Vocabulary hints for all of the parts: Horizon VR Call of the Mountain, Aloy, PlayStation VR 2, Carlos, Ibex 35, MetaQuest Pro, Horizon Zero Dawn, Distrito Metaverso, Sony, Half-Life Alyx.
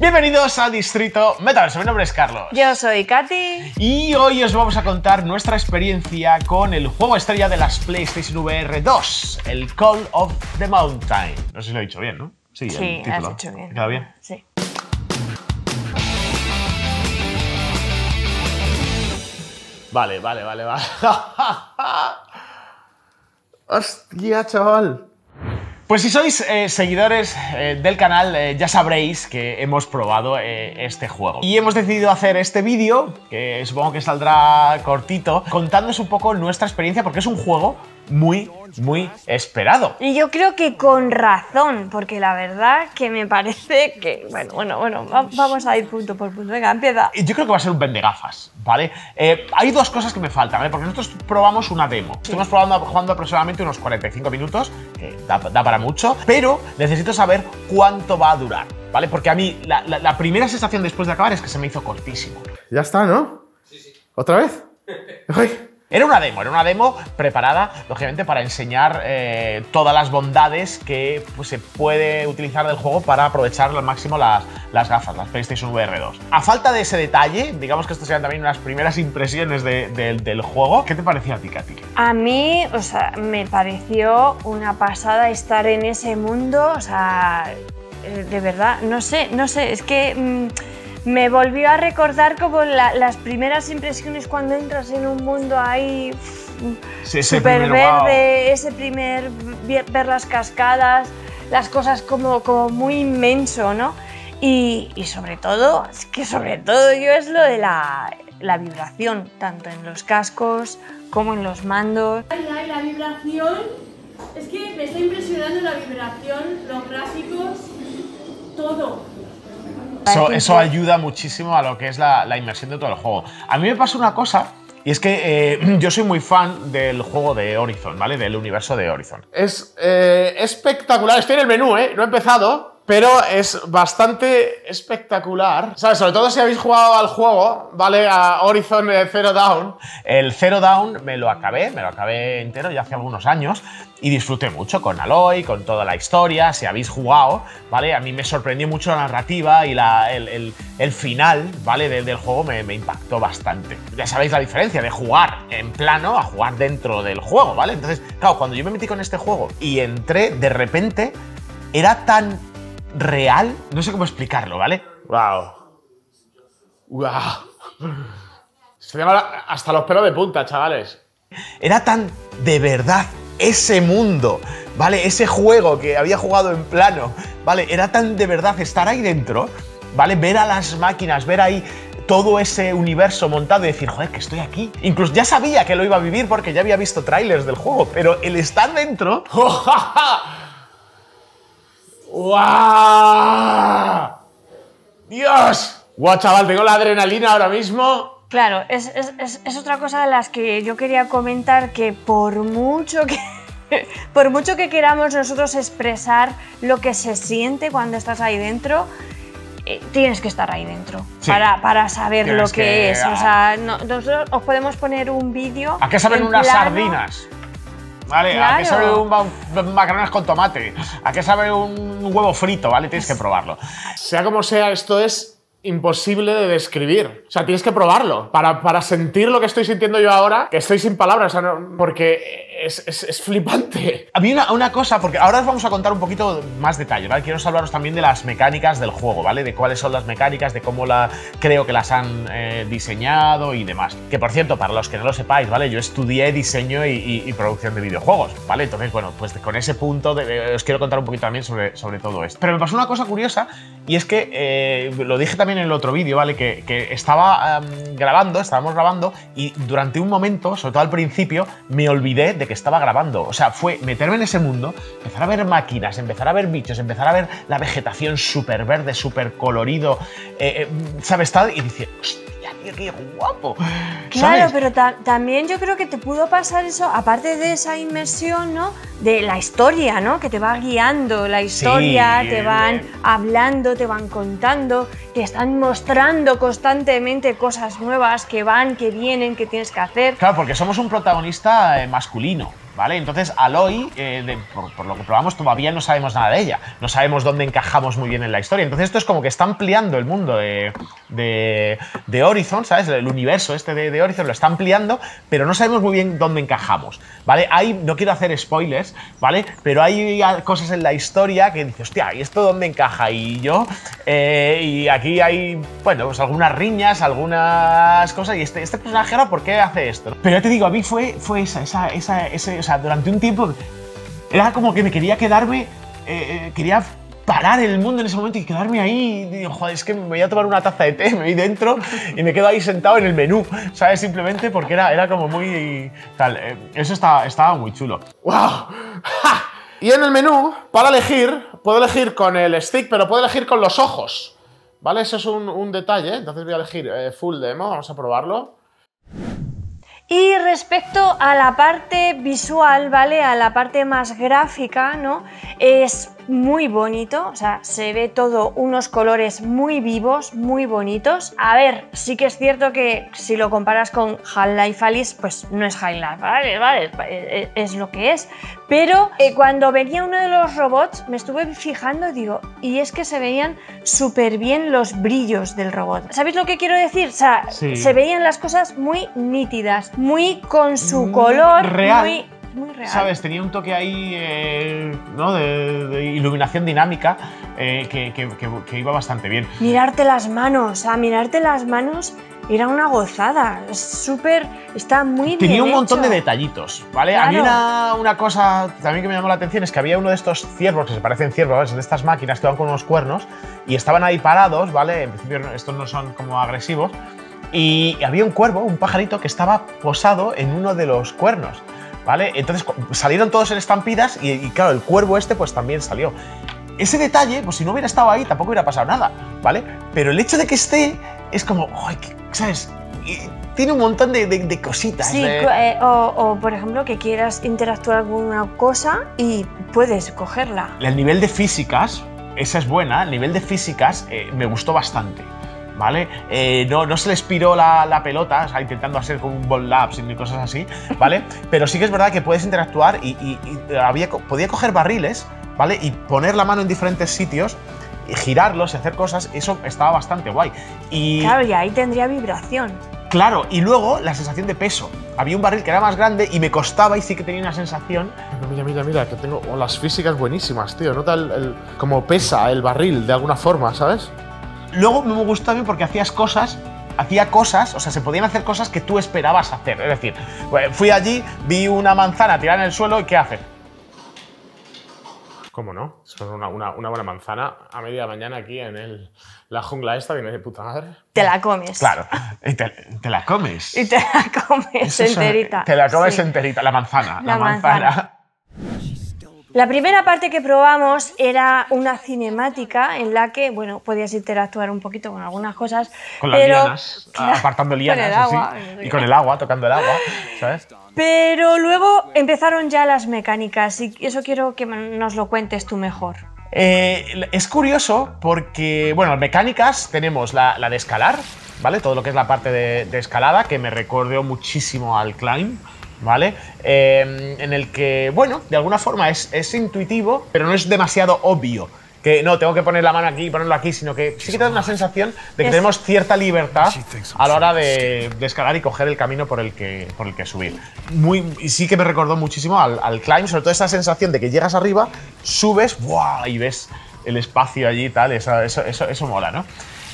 Bienvenidos a Distrito Metaverso, mi nombre es Carlos. Yo soy Katy. Y hoy os vamos a contar nuestra experiencia con el juego estrella de las PlayStation VR 2, el Call of the Mountain. No sé si lo he dicho bien, ¿no? Sí, sí, lo has dicho bien. ¿Queda bien? Sí. Vale. ¡Hostia, chaval! Pues si sois seguidores del canal, ya sabréis que hemos probado este juego. Y hemos decidido hacer este vídeo, que supongo que saldrá cortito, contándoos un poco nuestra experiencia, porque es un juego muy, muy esperado. Y yo creo que con razón, porque la verdad que me parece que... Bueno, vamos a ir punto por punto. Venga, empieza. Yo creo que va a ser un vendegafas, ¿vale? Hay dos cosas que me faltan, ¿vale? Porque nosotros probamos una demo. Sí. Estuvimos jugando aproximadamente unos 45 minutos, que da para mucho, pero necesito saber cuánto va a durar, ¿vale? Porque a mí la primera sensación después de acabar es que se me hizo cortísimo. Ya está, ¿no? Sí. ¿Otra vez? ¡Ay! Era una demo preparada, lógicamente, para enseñar todas las bondades que pues, se puede utilizar del juego para aprovechar al máximo las gafas, las PlayStation VR 2. A falta de ese detalle, digamos que estas sean también unas primeras impresiones del juego. ¿Qué te pareció a ti, Katy? A mí, o sea, me pareció una pasada estar en ese mundo, o sea, de verdad, no sé, es que... me volvió a recordar como las primeras impresiones cuando entras en un mundo ahí súper verde, wow. Ese primer ver las cascadas, las cosas como muy inmenso, ¿no? Y sobre todo yo es lo de la vibración, tanto en los cascos como en los mandos. La vibración, es que me está impresionando la vibración, los gráficos, todo. Eso ayuda muchísimo a lo que es la inmersión de todo el juego. A mí me pasa una cosa, y es que yo soy muy fan del juego de Horizon, ¿vale? Del universo de Horizon. Es espectacular, estoy en el menú, ¿eh? No he empezado, pero es bastante espectacular. ¿Sabes? Sobre todo si habéis jugado al juego, ¿vale? A Horizon Zero Dawn. El Zero Dawn me lo acabé entero ya hace algunos años. Y disfruté mucho con Aloy, con toda la historia, si habéis jugado, ¿vale? A mí me sorprendió mucho la narrativa y el final, ¿vale? Del juego me impactó bastante. Ya sabéis la diferencia de jugar en plano a jugar dentro del juego, ¿vale? Entonces, claro, cuando yo me metí con este juego y entré, de repente, era tan real, no sé cómo explicarlo, ¿vale? ¡Wow! Se me van hasta los pelos de punta, chavales. Era tan de verdad. Ese mundo, ¿vale? Ese juego que había jugado en plano, ¿vale? Era tan de verdad estar ahí dentro, ¿vale? Ver a las máquinas, ver ahí todo ese universo montado y decir, joder, que estoy aquí. Incluso ya sabía que lo iba a vivir porque ya había visto trailers del juego, pero el estar dentro... ¡Wow! ¡Dios! ¡Guau, chaval! Tengo la adrenalina ahora mismo. Claro, es otra cosa de las que yo quería comentar, que por mucho que queramos nosotros expresar lo que se siente cuando estás ahí dentro, tienes que estar ahí dentro, sí, para saber tienes lo que es. O sea, nosotros os podemos poner un vídeo. ¿A qué saben unas sardinas? ¿Vale? Claro. ¿A qué sabe un macarrones con tomate? ¿A qué sabe un huevo frito? ¿Vale? Tienes que probarlo. Sea como sea, esto es imposible de describir. O sea, tienes que probarlo para sentir lo que estoy sintiendo yo ahora, que estoy sin palabras, o sea, no, porque es flipante. A mí una cosa, porque ahora os vamos a contar un poquito más detalles, ¿vale? Quiero hablaros también de las mecánicas del juego, ¿vale? De cuáles son las mecánicas, de cómo creo que las han diseñado y demás. Que, por cierto, para los que no lo sepáis, ¿vale? Yo estudié diseño y producción de videojuegos, ¿vale? Entonces, bueno, pues con ese punto os quiero contar un poquito también sobre todo esto. Pero me pasó una cosa curiosa, y es que, lo dije también en el otro vídeo, ¿vale? Que estábamos grabando y durante un momento, sobre todo al principio, me olvidé de que estaba grabando. O sea, fue meterme en ese mundo, empezar a ver máquinas, empezar a ver bichos, empezar a ver la vegetación súper verde, súper colorido, ¿sabes? Tal, y dice, hostia, tío, qué guapo. Claro, ¿sabes? Pero también yo creo que te pudo pasar eso, aparte de esa inmersión, ¿no? De la historia, ¿no? Que te va guiando la historia, sí, te van hablando, te van contando, te están mostrando constantemente cosas nuevas que van, que vienen, que tienes que hacer. Claro, porque somos un protagonista masculino, ¿vale? Entonces Aloy, por lo que probamos, todavía no sabemos nada de ella. No sabemos dónde encajamos muy bien en la historia. Entonces esto es como que está ampliando el mundo de Horizon, ¿sabes? El universo este de Horizon lo está ampliando, pero no sabemos muy bien dónde encajamos, ¿vale? Hay, no quiero hacer spoilers, ¿vale? Pero hay cosas en la historia que dices, hostia, ¿y esto dónde encaja? Y yo, y aquí hay, bueno, pues algunas riñas, algunas cosas, y este personaje ahora, ¿por qué hace esto? Pero ya te digo, a mí fue o sea, durante un tiempo era como que me quería quedarme, quería parar el mundo en ese momento y quedarme ahí, y digo, joder, es que me voy a tomar una taza de té, me voy dentro y me quedo ahí sentado en el menú, ¿sabes? Simplemente porque era como muy tal, eso estaba muy chulo. ¡Wow! ¡Ja! Y en el menú, para elegir, puedo elegir con el stick, pero puedo elegir con los ojos, ¿vale? Eso es un detalle, entonces voy a elegir full demo, vamos a probarlo. Y respecto a la parte visual, ¿vale? A la parte más gráfica, ¿no? Es muy bonito, o sea, se ve todo unos colores muy vivos, muy bonitos. A ver, sí que es cierto que si lo comparas con Half-Life Alyx, pues no es Half-Life, ¿vale? Es lo que es. Pero cuando venía uno de los robots, me estuve fijando, digo, y es que se veían súper bien los brillos del robot. ¿Sabéis lo que quiero decir? O sea, sí, se veían las cosas muy nítidas, muy con su color, real. Muy real. ¿Sabes? Tenía un toque ahí, ¿no? de iluminación dinámica que iba bastante bien. Mirarte las manos, a mirarte las manos. Era una gozada, súper, está muy bien. Tenía un montón de detallitos, ¿vale? Claro. A mí una cosa también que me llamó la atención es que había uno de estos ciervos, que se parecen ciervos, de estas máquinas que van con unos cuernos y estaban ahí parados, ¿vale? En principio estos no son como agresivos. Y había un cuervo, un pajarito, que estaba posado en uno de los cuernos, ¿vale? Entonces salieron todos en estampidas y claro, el cuervo este pues también salió. Ese detalle, pues si no hubiera estado ahí tampoco hubiera pasado nada, ¿vale? Pero el hecho de que esté es como, ¿sabes? Tiene un montón de cositas. Sí, o por ejemplo que quieras interactuar con una cosa y puedes cogerla. El nivel de físicas, esa es buena, el nivel de físicas me gustó bastante, ¿vale? No se les piró la pelota, o sea, intentando hacer como un ball laps y cosas así, ¿vale? Pero sí que es verdad que puedes interactuar y podía coger barriles, ¿vale? Y poner la mano en diferentes sitios, y girarlos y hacer cosas, eso estaba bastante guay. Y claro, y ahí tendría vibración. Claro, y luego la sensación de peso. Había un barril que era más grande y me costaba y sí que tenía una sensación. Mira, que tengo las físicas buenísimas, tío. Nota como pesa el barril de alguna forma, ¿sabes? Luego me gustó a mí porque hacía cosas, o sea, se podían hacer cosas que tú esperabas hacer. Es decir, fui allí, vi una manzana tirada en el suelo y ¿qué haces? ¿Cómo no? Son una buena manzana a media mañana aquí en la jungla esta que no es de puta madre. Te la comes. Claro. Y te la comes. Y te la comes enterita. Te la comes enterita, la manzana. La manzana. La primera parte que probamos era una cinemática en la que, bueno, podías interactuar un poquito con algunas cosas. Con las lianas, apartando lianas, con el agua, así, no sé, y con el agua, tocando el agua, ¿sabes? Pero luego empezaron ya las mecánicas y eso quiero que nos lo cuentes tú mejor. Es curioso porque, bueno, mecánicas tenemos la de escalar, ¿vale? Todo lo que es la parte de escalada, que me recordó muchísimo al Climb, ¿vale? En el que, bueno, de alguna forma es intuitivo, pero no es demasiado obvio. Que no, tengo que poner la mano aquí y ponerlo aquí, sino que sí que te da una sensación de que tenemos cierta libertad a la hora de escalar y coger el camino por el que subir. Y sí que me recordó muchísimo al Climb, sobre todo esa sensación de que llegas arriba, subes, ¡buah! Y ves el espacio allí y tal, eso mola, ¿no?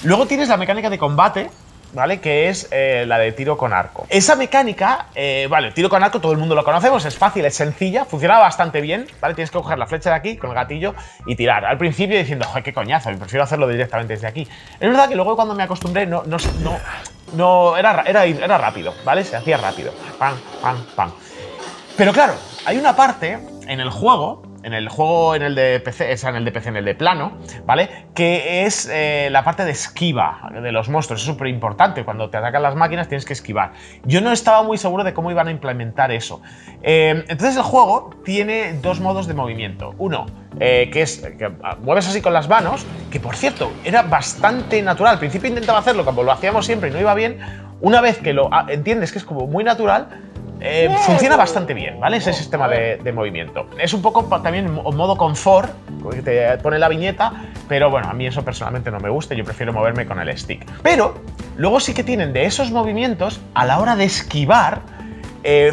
Luego tienes la mecánica de combate, ¿vale? Que es la de tiro con arco. Esa mecánica, vale, tiro con arco todo el mundo lo conocemos, es fácil, es sencilla, funciona bastante bien, ¿vale? Tienes que coger la flecha de aquí con el gatillo y tirar. Al principio diciendo, joder, qué coñazo, prefiero hacerlo directamente desde aquí. Es verdad que luego cuando me acostumbré era rápido, ¿vale? Se hacía rápido. Pam, pam, pam. Pero claro, hay una parte en el juego, en el de plano, ¿vale? Que es la parte de esquiva de los monstruos. Es súper importante. Cuando te atacan las máquinas tienes que esquivar. Yo no estaba muy seguro de cómo iban a implementar eso. Entonces el juego tiene dos modos de movimiento. Uno, que es que mueves así con las manos, que por cierto, era bastante natural. Al principio intentaba hacerlo como lo hacíamos siempre y no iba bien. Una vez que lo entiendes que es como muy natural, Funciona bastante bien, ¿vale? Ese sistema de movimiento. Es un poco también modo confort, que te pone la viñeta, pero bueno, a mí eso personalmente no me gusta, yo prefiero moverme con el stick. Pero luego sí que tienen de esos movimientos a la hora de esquivar,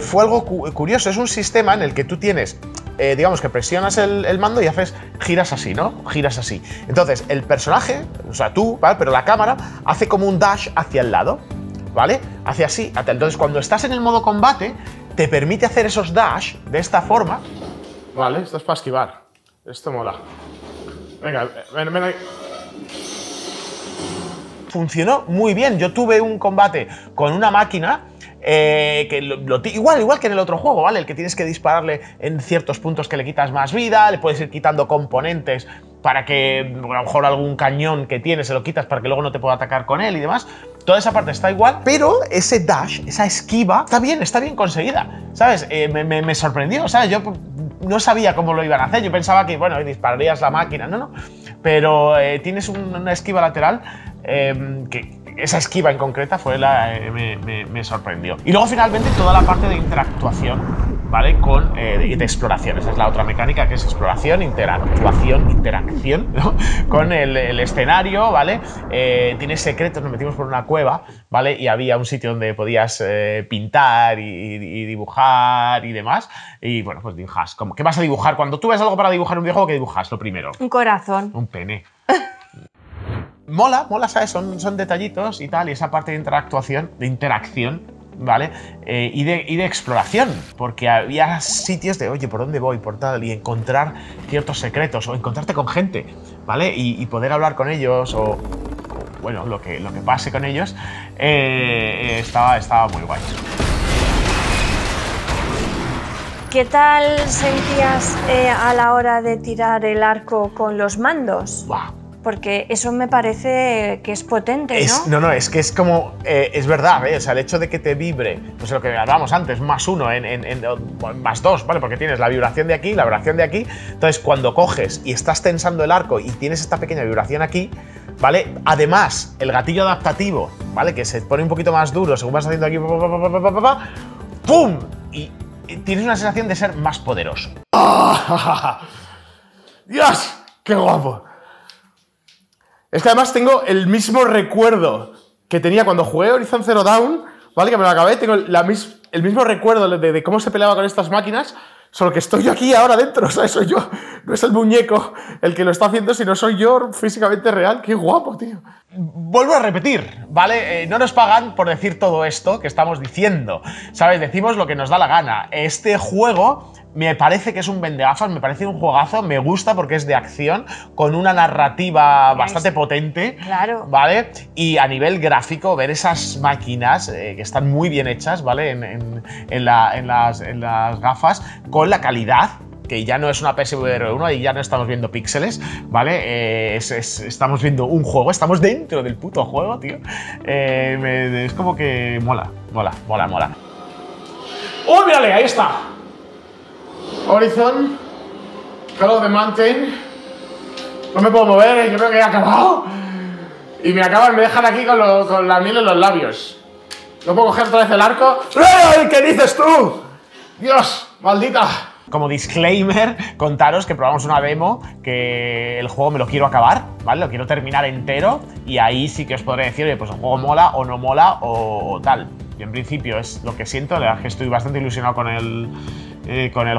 fue algo curioso, es un sistema en el que tú tienes, digamos que presionas el mando y haces giras así, ¿no? Giras así. Entonces el personaje, o sea tú, ¿vale? Pero la cámara hace como un dash hacia el lado, ¿vale? Hacia así. Entonces cuando estás en el modo combate te permite hacer esos dash de esta forma. Vale, esto es para esquivar. Esto mola. Venga, ven ahí. Funcionó muy bien. Yo tuve un combate con una máquina que igual que en el otro juego, ¿vale? El que tienes que dispararle en ciertos puntos que le quitas más vida, le puedes ir quitando componentes para que, a lo mejor algún cañón que tienes se lo quitas para que luego no te pueda atacar con él y demás. Toda esa parte está igual, pero ese dash, esa esquiva, está bien conseguida, ¿sabes? Me sorprendió, ¿sabes? Yo no sabía cómo lo iban a hacer, yo pensaba que, bueno, dispararías la máquina, no. Pero tienes una esquiva lateral que... Esa esquiva en concreta fue la me sorprendió. Y luego finalmente toda la parte de interactuación, ¿vale? Con de exploración. Esa es la otra mecánica, que es exploración, interacción, ¿no? Con el escenario, ¿vale? Tienes secretos, nos metimos por una cueva, ¿vale? Y había un sitio donde podías pintar y dibujar y demás. Y bueno, pues dibujas. ¿Qué vas a dibujar? Cuando tú ves algo para dibujar en un videojuego, ¿qué dibujas? Lo primero. Un corazón. Un pene. Mola, ¿sabes? Son detallitos y tal, y esa parte de interacción, ¿vale? Y de exploración, porque había sitios de, oye, ¿por dónde voy? Por tal, y encontrar ciertos secretos, o encontrarte con gente, ¿vale? Y poder hablar con ellos, o bueno, lo que pase con ellos, estaba muy guay. ¿Qué tal sentías a la hora de tirar el arco con los mandos? Buah. Porque eso me parece que es potente, ¿no? Es como... es verdad, ¿eh? O sea, el hecho de que te vibre, pues lo que hablábamos antes, +1, más 2, ¿vale? Porque tienes la vibración de aquí, la vibración de aquí. Entonces, cuando coges y estás tensando el arco y tienes esta pequeña vibración aquí, ¿vale? Además, el gatillo adaptativo, ¿vale? Que se pone un poquito más duro según vas haciendo aquí... ¡Pum! Y tienes una sensación de ser más poderoso. ¡Dios! ¡Qué guapo! Es que además tengo el mismo recuerdo que tenía cuando jugué Horizon Zero Dawn, ¿vale? Que me lo acabé, tengo el mismo recuerdo de cómo se peleaba con estas máquinas, solo que estoy yo aquí ahora dentro, ¿sabes? Soy yo, no es el muñeco el que lo está haciendo, sino soy yo físicamente real. ¡Qué guapo, tío! Vuelvo a repetir, ¿vale? No nos pagan por decir todo esto que estamos diciendo, ¿sabes? Decimos lo que nos da la gana. Este juego... Me parece que es un vendegafas, me parece un juegazo, me gusta porque es de acción, con una narrativa bastante potente, claro, ¿vale? Y a nivel gráfico, ver esas máquinas que están muy bien hechas, ¿vale? En las gafas, con la calidad, que ya no es una PSVR 1 y ya no estamos viendo píxeles, ¿vale? Estamos viendo un juego, estamos dentro del puto juego, tío. Es como que mola. ¡Oh, mírale! Ahí está. Horizon Call of the Mountain. No me puedo mover, yo creo que he acabado. Y me dejan aquí con la miel en los labios. No puedo coger otra vez el arco. ¡Ey! ¿Qué dices tú? Dios, maldita. Como disclaimer, contaros que probamos una demo, que el juego me lo quiero acabar, ¿vale? Lo quiero terminar entero y ahí sí que os podré decir, oye, pues el juego mola o no mola o tal. Y en principio es lo que siento, la verdad que estoy bastante ilusionado con el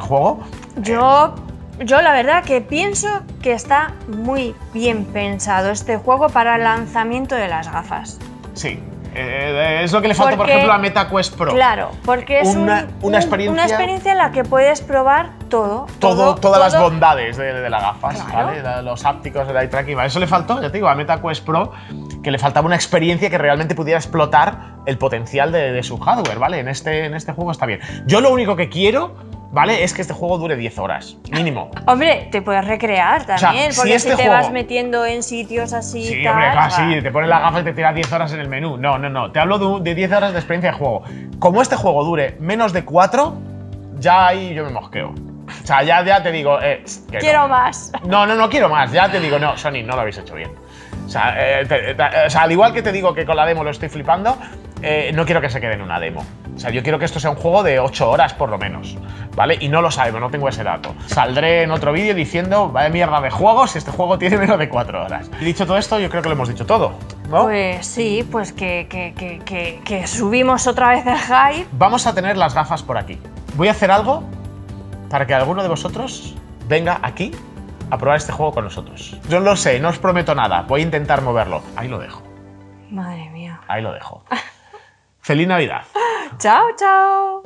juego. Yo la verdad que pienso que está muy bien pensado este juego para el lanzamiento de las gafas. Sí, es lo que le falta, por ejemplo, a MetaQuest Pro. Claro, porque es una experiencia en la que puedes probar todas las bondades de las gafas, claro, ¿vale? Los hápticos, el eye tracking, ¿vale? Eso le faltó, ya te digo, a MetaQuest Pro, que le faltaba una experiencia que realmente pudiera explotar el potencial de su hardware, ¿vale? En este juego está bien. Yo lo único que quiero, ¿vale? Es que este juego dure 10 horas, mínimo. Hombre, te puedes recrear también, o sea, porque si te vas metiendo en sitios así... Sí, tal, hombre, casi, te pones la gafa y te tiras 10 horas en el menú. No, te hablo de 10 horas de experiencia de juego. Como este juego dure menos de 4, ya ahí yo me mosqueo. O sea, ya te digo... quiero más. No quiero más, ya te digo, no, Sony, no lo habéis hecho bien. O sea, al igual que te digo que con la demo lo estoy flipando, no quiero que se quede en una demo. sea, yo quiero que esto sea un juego de 8 horas por lo menos, ¿vale? Y no lo sabemos, no tengo ese dato. Saldré en otro vídeo diciendo, vaya mierda de juegos, este juego tiene menos de 4 horas. Y dicho todo esto, yo creo que lo hemos dicho todo, ¿no? Pues sí, pues que subimos otra vez el hype. Vamos a tener las gafas por aquí. Voy a hacer algo para que alguno de vosotros venga aquí a probar este juego con nosotros. Yo lo sé, no os prometo nada, voy a intentar moverlo. Ahí lo dejo. Madre mía. Ahí lo dejo. ¡Feliz Navidad! ¡Chao, chao!